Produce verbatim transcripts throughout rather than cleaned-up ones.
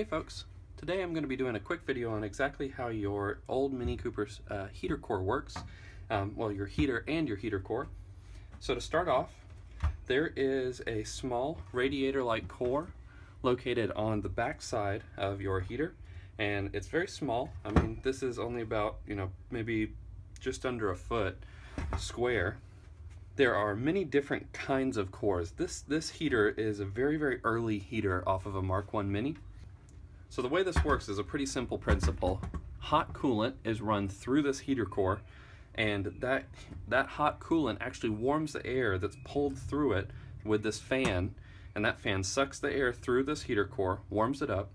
Hey folks, today I'm going to be doing a quick video on exactly how your old Mini Cooper's uh, heater core works, um, well your heater and your heater core. So to start off, there is a small radiator-like core located on the back side of your heater, and it's very small. I mean, this is only about, you know, maybe just under a foot square. There are many different kinds of cores. This, this heater is a very, very early heater off of a Mark one Mini. So the way this works is a pretty simple principle. Hot coolant is run through this heater core, and that, that hot coolant actually warms the air that's pulled through it with this fan, and that fan sucks the air through this heater core, warms it up,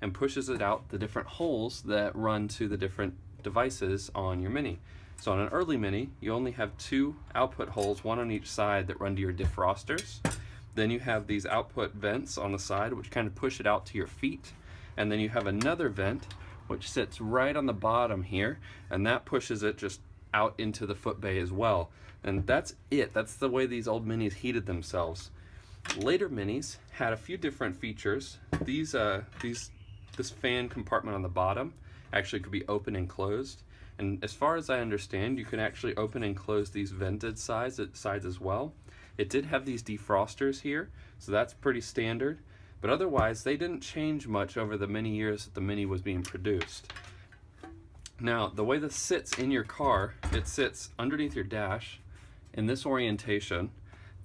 and pushes it out the different holes that run to the different devices on your Mini. So on an early Mini, you only have two output holes, one on each side, that run to your defrosters. Then you have these output vents on the side, which kind of push it out to your feet. And then you have another vent, which sits right on the bottom here, and that pushes it just out into the footbay as well. And that's it. That's the way these old Minis heated themselves. Later Minis had a few different features. These, uh, these, this fan compartment on the bottom actually could be open and closed. And as far as I understand, you can actually open and close these vented sides, sides as well. It did have these defrosters here, so that's pretty standard. But otherwise, they didn't change much over the many years that the Mini was being produced. Now, the way this sits in your car, it sits underneath your dash in this orientation.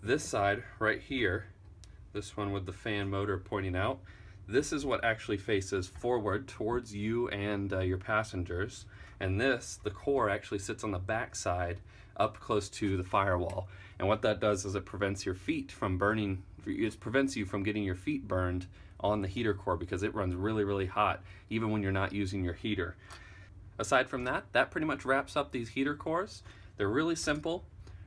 This side right here, this one with the fan motor pointing out, this is what actually faces forward towards you and uh, your passengers, and this, the core, actually sits on the back side up close to the firewall. And what that does is it prevents your feet from burning, it prevents you from getting your feet burned on the heater core, because it runs really, really hot even when you're not using your heater. Aside from that, that pretty much wraps up these heater cores. They're really simple,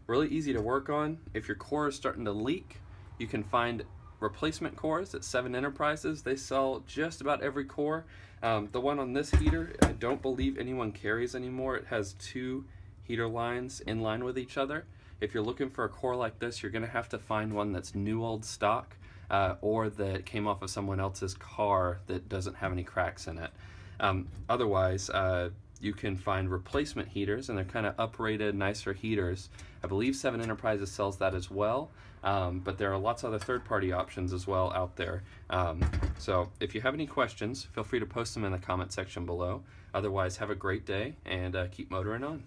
really easy to work on. If your core is starting to leak, you can find replacement cores at Seven Enterprises. They sell just about every core. Um, the one on this heater, I don't believe anyone carries anymore. It has two heater lines in line with each other. If you're looking for a core like this, you're gonna have to find one that's new old stock, uh, or that came off of someone else's car that doesn't have any cracks in it. Um, otherwise, uh, you can find replacement heaters, and they're kind of uprated, nicer heaters. I believe Seven Enterprises sells that as well, um, but there are lots of other third-party options as well out there. Um, so if you have any questions, feel free to post them in the comment section below. Otherwise, have a great day, and uh, keep motoring on.